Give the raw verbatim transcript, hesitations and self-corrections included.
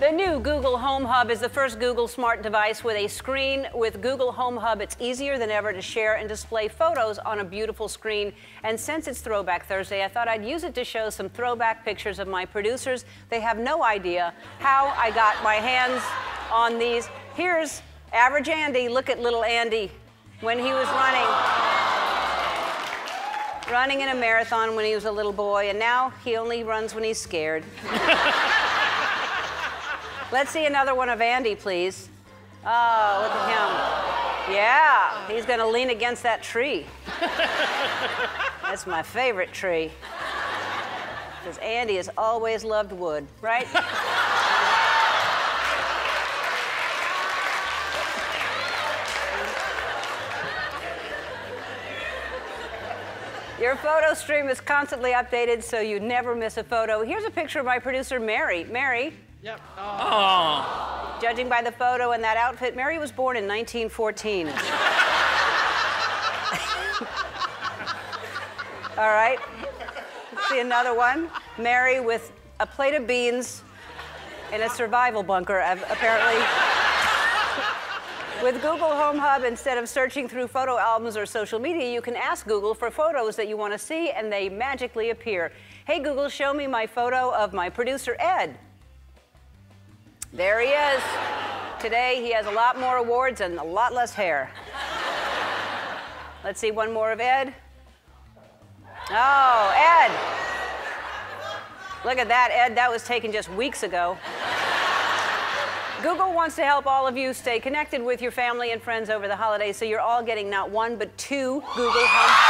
The new Google Home Hub is the first Google smart device with a screen. With Google Home Hub, it's easier than ever to share and display photos on a beautiful screen. And since it's Throwback Thursday, I thought I'd use it to show some throwback pictures of my producers. They have no idea how I got my hands on these. Here's Average Andy. Look at little Andy when he was running. Running in a marathon when he was a little boy, and now he only runs when he's scared. Let's see another one of Andy, please. Oh, look at him. Yeah, he's gonna lean against that tree. That's my favorite tree. Because Andy has always loved wood, right? Your photo stream is constantly updated, so you never miss a photo. Here's a picture of my producer, Mary. Mary. Yep. Oh. Oh. Judging by the photo and that outfit, Mary was born in nineteen fourteen. All right. Let's see another one. Mary with a plate of beans in a survival bunker, apparently. With Google Home Hub, instead of searching through photo albums or social media, you can ask Google for photos that you want to see, and they magically appear. Hey, Google, show me my photo of my producer, Ed. There he is. Today, he has a lot more awards and a lot less hair. Let's see one more of Ed. Oh, Ed. Look at that, Ed. That was taken just weeks ago. Google wants to help all of you stay connected with your family and friends over the holidays, so you're all getting not one, but two Google Home Hubs.